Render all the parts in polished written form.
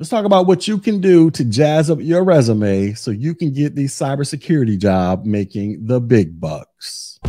Let's talk about what you can do to jazz up your resume so you can get the cybersecurity job making the big bucks.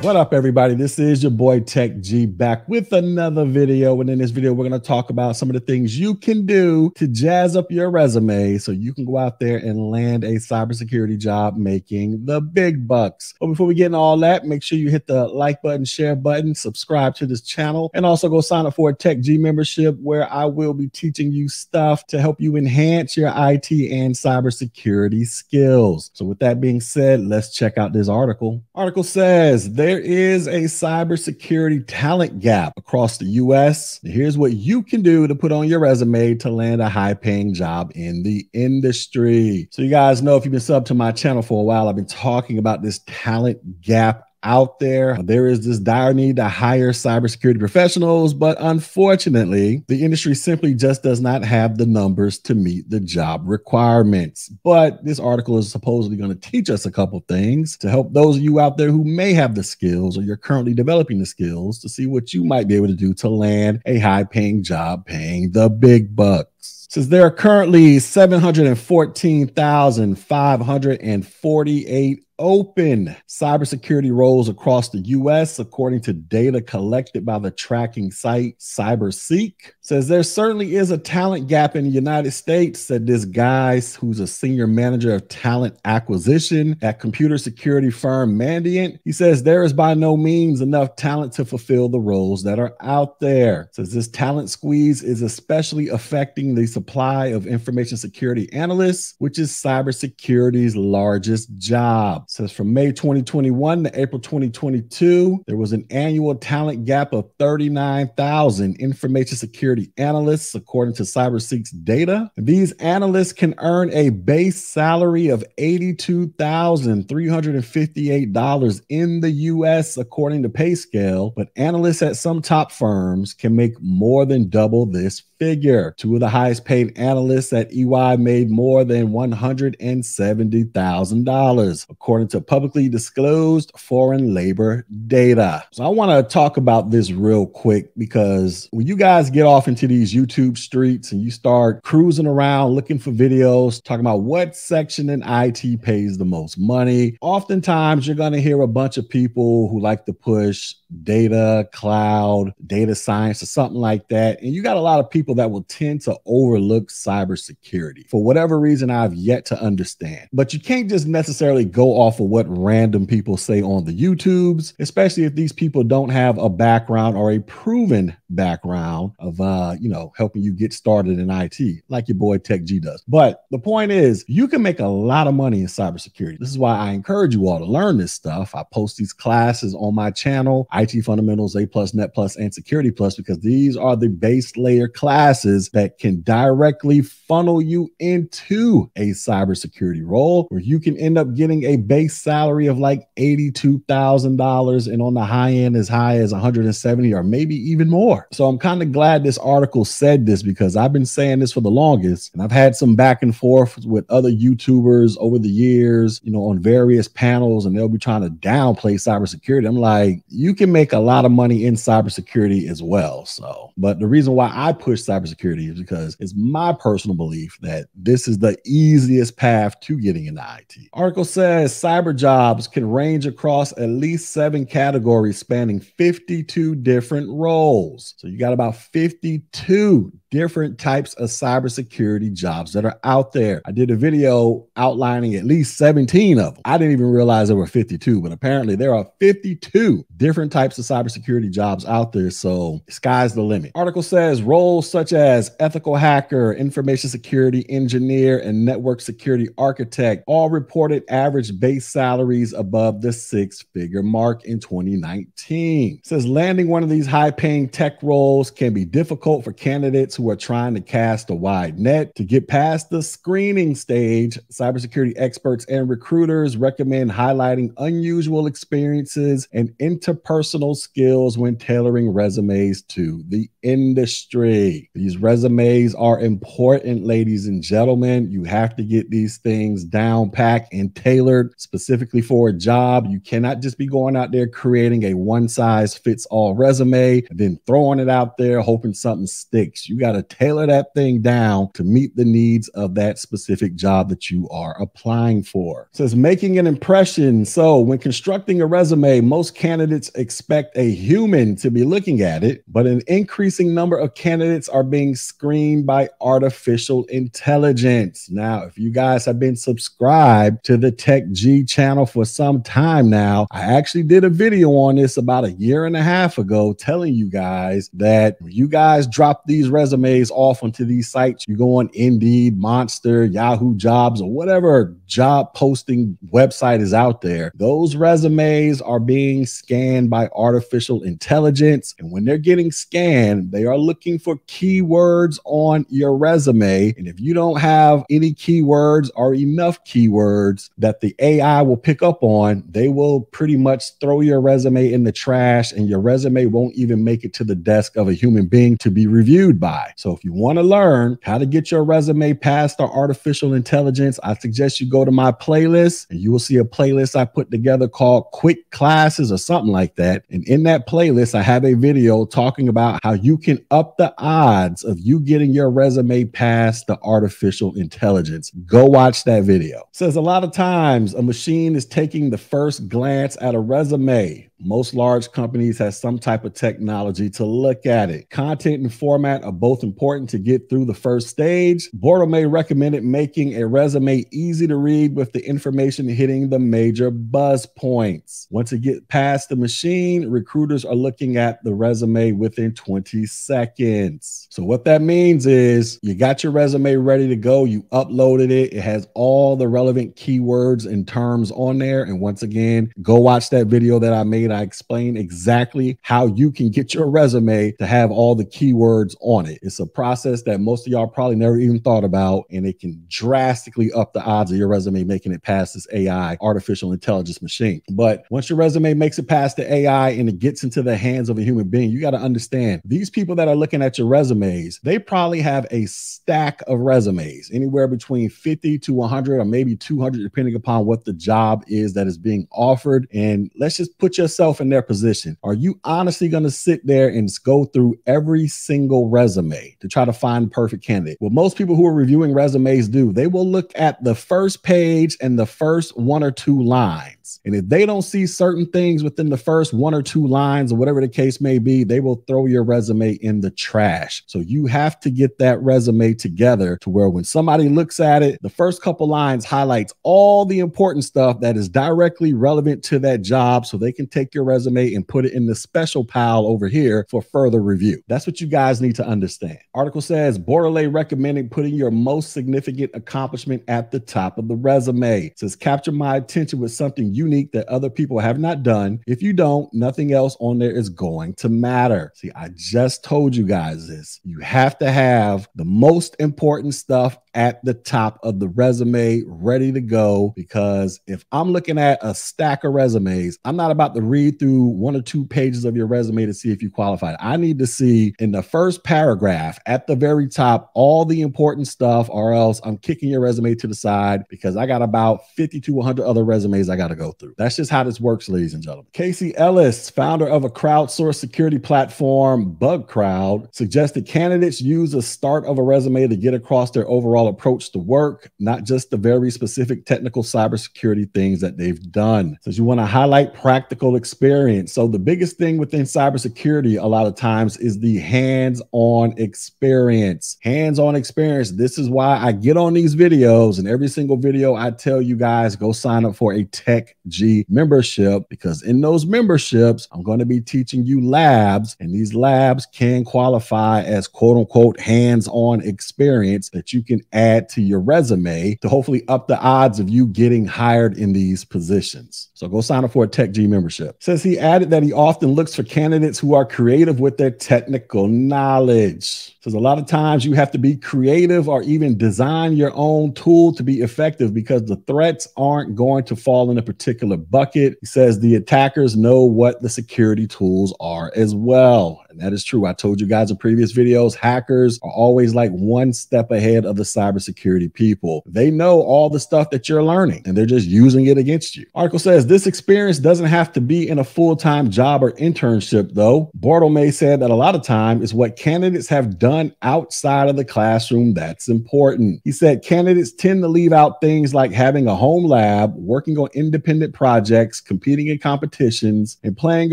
What up, everybody? This is your boy Tech G back with another video. And in this video, we're going to talk about some of the things you can do to jazz up your resume so you can go out there and land a cybersecurity job making the big bucks. But before we get into all that, make sure you hit the like button, share button, subscribe to this channel, and also go sign up for a Tech G membership where I will be teaching you stuff to help you enhance your IT and cybersecurity skills. So with that being said, let's check out this article. Article says, there is a cybersecurity talent gap across the U.S. Here's what you can do to put on your resume to land a high-paying job in the industry. So you guys know, if you've been subbed to my channel for a while, I've been talking about this talent gap out there. There is this dire need to hire cybersecurity professionals, but unfortunately, the industry simply just does not have the numbers to meet the job requirements. But this article is supposedly going to teach us a couple things to help those of you out there who may have the skills, or you're currently developing the skills, to see what you might be able to do to land a high-paying job paying the big bucks. Since there are currently 714,548 open cybersecurity roles across the U.S., according to data collected by the tracking site CyberSeek, says there certainly is a talent gap in the United States, said this guy who's a senior manager of talent acquisition at computer security firm Mandiant. He says there is by no means enough talent to fulfill the roles that are out there. Says this talent squeeze is especially affecting the supply of information security analysts, which is cybersecurity's largest job. Says from May 2021 to April 2022, there was an annual talent gap of 39,000 information security analysts, according to CyberSeek's data. These analysts can earn a base salary of $82,358 in the U.S., according to Payscale, but analysts at some top firms can make more than double this figure. Two of the highest paid analysts at EY made more than $170,000, according to publicly disclosed foreign labor data. So I want to talk about this real quick, because when you guys get off into these YouTube streets and you start cruising around looking for videos talking about what section in IT pays the most money, oftentimes you're going to hear a bunch of people who like to push data, cloud, data science, or something like that. And you got a lot of people that will tend to overlook cybersecurity for whatever reason I've yet to understand. But you can't just necessarily go off of what random people say on the YouTubes, especially if these people don't have a background or a proven background of, you know, helping you get started in IT like your boy Tech G does. But the point is, you can make a lot of money in cybersecurity. This is why I encourage you all to learn this stuff. I post these classes on my channel, IT Fundamentals, A+, Net+, and Security+, because these are the base layer classes that can directly funnel you into a cybersecurity role where you can end up getting a base salary of like $82,000, and on the high end as high as $170,000 or maybe even more. So I'm kind of glad this article said this, because I've been saying this for the longest, and I've had some back and forth with other YouTubers over the years, you know, on various panels, and they'll be trying to downplay cybersecurity. I'm like, you can make a lot of money in cybersecurity as well. So, but the reason why I push cybersecurity is because it's my personal belief that this is the easiest path to getting into IT. Article says cyber jobs can range across at least 7 categories spanning 52 different roles. So you got about 52 different types of cybersecurity jobs that are out there. I did a video outlining at least 17 of them. I didn't even realize there were 52, but apparently there are 52 different types of cybersecurity jobs out there. So sky's the limit. Article says roles such as ethical hacker, information security engineer, and network security architect all reported average base salaries above the 6-figure mark in 2019. It says landing one of these high-paying tech roles can be difficult for candidates who are trying to cast a wide net. To get past the screening stage, cybersecurity experts and recruiters recommend highlighting unusual experiences and interpersonal personal skills when tailoring resumes to the industry. These resumes are important, ladies and gentlemen. You have to get these things down packed and tailored specifically for a job. You cannot just be going out there creating a one-size-fits-all resume and then throwing it out there hoping something sticks. You got to tailor that thing down to meet the needs of that specific job that you are applying for. It says making an impression. So when constructing a resume, most candidates expect a human to be looking at it, but an increasing number of candidates are being screened by artificial intelligence. Now, if you guys have been subscribed to the Tech G channel for some time now, I actually did a video on this about 1.5 years ago telling you guys that when you guys drop these resumes off onto these sites, you go on Indeed, Monster, Yahoo Jobs, or whatever job posting website is out there, those resumes are being scanned by artificial intelligence. And when they're getting scanned, they are looking for keywords on your resume. And if you don't have any keywords or enough keywords that the AI will pick up on, they will pretty much throw your resume in the trash, and your resume won't even make it to the desk of a human being to be reviewed by. So if you want to learn how to get your resume past the artificial intelligence, I suggest you go to my playlist, and you will see a playlist I put together called Quick Classes or something like that. And in that playlist, I have a video talking about how you can up the odds of you getting your resume past the artificial intelligence. Go watch that video. It says a lot of times a machine is taking the first glance at a resume. Most large companies have some type of technology to look at it. Content and format are both important to get through the first stage. Bortomay recommended making a resume easy to read with the information hitting the major buzz points. Once it gets past the machine, recruiters are looking at the resume within 20 seconds. So what that means is you got your resume ready to go. You uploaded it. It has all the relevant keywords and terms on there. And once again, go watch that video that I made. I explain exactly how you can get your resume to have all the keywords on it. It's a process that most of y'all probably never even thought about, and it can drastically up the odds of your resume making it past this AI, artificial intelligence machine. But once your resume makes it past the AI and it gets into the hands of a human being, you got to understand these people that are looking at your resumes, they probably have a stack of resumes, anywhere between 50 to 100 or maybe 200, depending upon what the job is that is being offered. And let's just put your in their position. Are you honestly going to sit there and go through every single resume to try to find the perfect candidate? Well, most people who are reviewing resumes do. They will look at the first page and the first 1 or 2 lines. And if they don't see certain things within the first 1 or 2 lines or whatever the case may be, they will throw your resume in the trash. So you have to get that resume together to where when somebody looks at it, the first couple lines highlights all the important stuff that is directly relevant to that job, so they can take your resume and put it in the special pile over here for further review. That's what you guys need to understand. Article says Bordelais recommended putting your most significant accomplishment at the top of the resume. It says capture my attention with something unique that other people have not done. If you don't, nothing else on there is going to matter. See, I just told you guys this. You have to have the most important stuff at the top of the resume ready to go, because if I'm looking at a stack of resumes, I'm not about to read through 1 or 2 pages of your resume to see if you qualified. I need to see in the first paragraph at the very top all the important stuff, or else I'm kicking your resume to the side, because I got about 50 to 100 other resumes I got to go through. That's just how this works, ladies and gentlemen. Casey Ellis, founder of a crowdsourced security platform, BugCrowd, suggested candidates use the start of a resume to get across their overall approach to work, not just the very specific technical cybersecurity things that they've done. So you want to highlight practical experience. So the biggest thing within cybersecurity a lot of times is the hands-on experience. Hands-on experience. This is why I get on these videos, and every single video I tell you guys, go sign up for a Tech G membership, because in those memberships, I'm going to be teaching you labs, and these labs can qualify as quote-unquote hands-on experience that you can add to your resume to hopefully up the odds of you getting hired in these positions. So go sign up for a Tech G membership. Says he added that he often looks for candidates who are creative with their technical knowledge. Says a lot of times you have to be creative or even design your own tool to be effective because the threats aren't going to fall in a particular bucket. He says the attackers know what the security tools are as well. And that is true. I told you guys in previous videos, hackers are always like one step ahead of the cybersecurity people. They know all the stuff that you're learning and they're just using it against you. Article says this experience doesn't have to be in a full-time job or internship though. Bartlemay said that a lot of time is what candidates have done outside of the classroom that's important. He said candidates tend to leave out things like having a home lab, working on independent projects, competing in competitions, and playing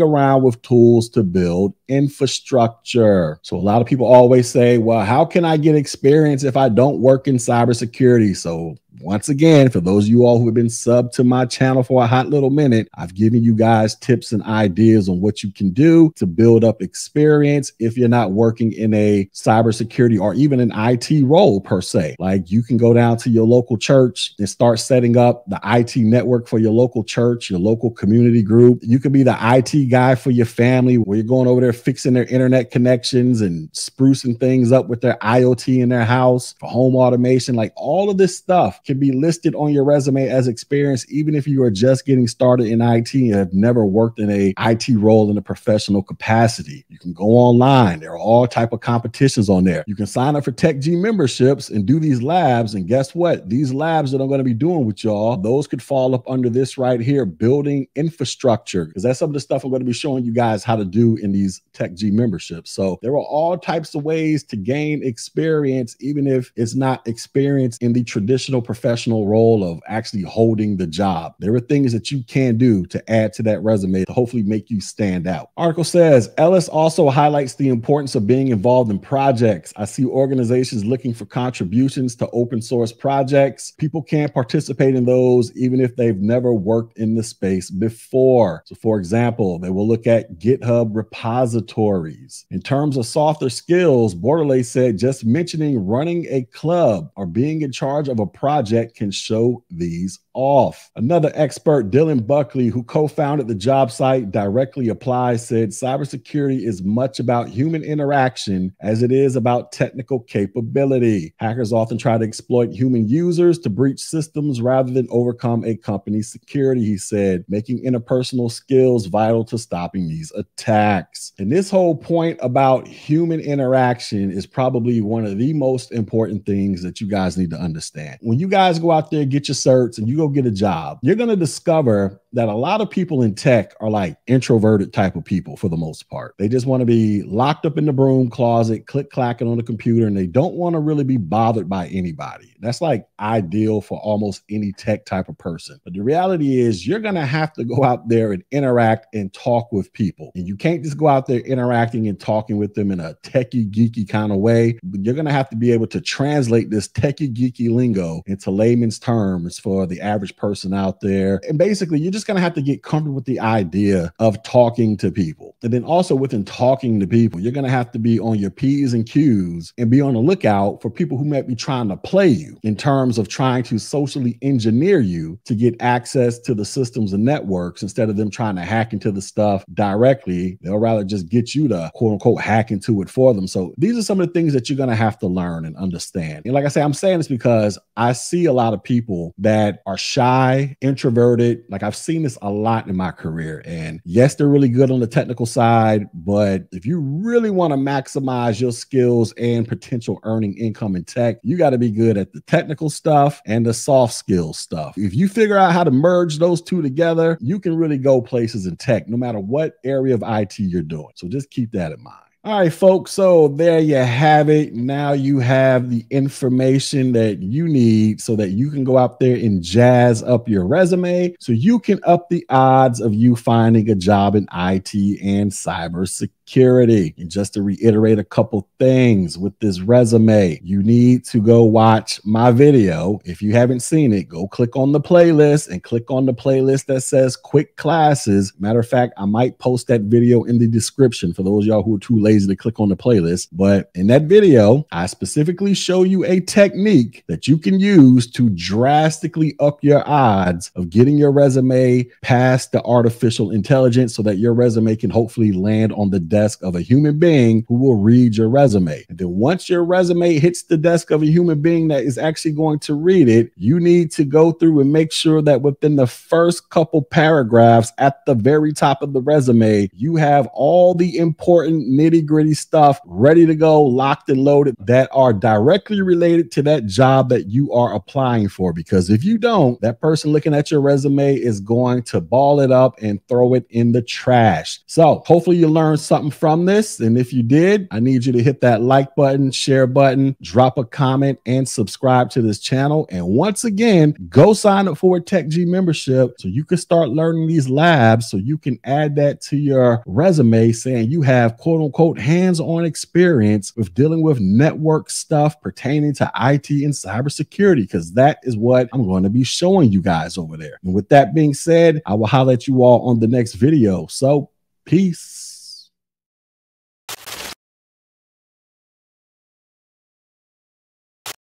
around with tools to build infrastructure. So a lot of people always say, well, how can I get experience if I don't work in cybersecurity? So once again, for those of you all who have been subbed to my channel for a hot little minute, I've given you guys tips and ideas on what you can do to build up experience if you're not working in a cybersecurity or even an IT role per se. Like you can go down to your local church and start setting up the IT network for your local church, your local community group. You could be the IT guy for your family where you're going over there fixing their internet connections and sprucing things up with their IoT in their house for home automation. Like all of this stuff can be listed on your resume as experience, even if you are just getting started in IT and have never worked in a IT role in a professional capacity. You can go online. There are all type of competitions on there. You can sign up for TechG memberships and do these labs. And guess what? These labs that I'm going to be doing with y'all, those could fall up under this right here, building infrastructure, because that's some of the stuff I'm going to be showing you guys how to do in these TechG memberships. So there are all types of ways to gain experience, even if it's not experience in the traditional professional role of actually holding the job. There are things that you can do to add to that resume to hopefully make you stand out. Article says, Ellis also highlights the importance of being involved in projects. I see organizations looking for contributions to open source projects. People can participate in those even if they've never worked in the space before. So for example, they will look at GitHub repositories. In terms of softer skills, Bordelais said, just mentioning running a club or being in charge of a project can show these off. Another expert, Dylan Buckley, who co-founded the job site Directly Apply, said cybersecurity is much about human interaction as it is about technical capability. Hackers often try to exploit human users to breach systems rather than overcome a company's security, he said, making interpersonal skills vital to stopping these attacks. And this whole point about human interaction is probably one of the most important things that you guys need to understand. When you guys go out there, get your certs, and you go get a job, you're going to discover that a lot of people in tech are like introverted type of people for the most part. They just want to be locked up in the broom closet, click clacking on the computer, and they don't want to really be bothered by anybody. That's like ideal for almost any tech type of person. But the reality is you're going to have to go out there and interact and talk with people. And you can't just go out there interacting and talking with them in a techie, geeky kind of way. You're going to have to be able to translate this techie, geeky lingo into layman's terms for the average person out there. And basically, you're just going to have to get comfortable with the idea of talking to people. And then also within talking to people, you're going to have to be on your P's and Q's and be on the lookout for people who might be trying to play you in terms of trying to socially engineer you to get access to the systems and networks. Instead of them trying to hack into the stuff directly, they'll rather just get you to quote unquote hack into it for them. So these are some of the things that you're going to have to learn and understand. And like I say, I'm saying this because I see a lot of people that are shy, introverted. Like I've seen this a lot in my career. And yes, they're really good on the technical side, but if you really want to maximize your skills and potential earning income in tech, you got to be good at the technical stuff and the soft skills stuff. If you figure out how to merge those two together, you can really go places in tech, no matter what area of IT you're doing. So just keep that in mind. All right, folks, so there you have it. Now you have the information that you need so that you can go out there and jazz up your resume so you can up the odds of you finding a job in IT and cybersecurity. And just to reiterate a couple things with this resume, you need to go watch my video. If you haven't seen it, go click on the playlist and click on the playlist that says Quick Classes. Matter of fact, I might post that video in the description for those of y'all who are too lazy to click on the playlist. But in that video, I specifically show you a technique that you can use to drastically up your odds of getting your resume past the artificial intelligence so that your resume can hopefully land on the desk desk of a human being who will read your resume. And then once your resume hits the desk of a human being that is actually going to read it, you need to go through and make sure that within the first couple paragraphs at the very top of the resume, you have all the important nitty-gritty stuff ready to go, locked and loaded, that are directly related to that job that you are applying for. Because if you don't, that person looking at your resume is going to ball it up and throw it in the trash. So hopefully you learned something from this. And if you did, I need you to hit that like button, share button, drop a comment, and subscribe to this channel. And once again, go sign up for a TechG membership so you can start learning these labs, so you can add that to your resume saying you have quote unquote hands-on experience with dealing with network stuff pertaining to IT and cybersecurity, because that is what I'm going to be showing you guys over there. And with that being said, I will holler at you all on the next video. So peace.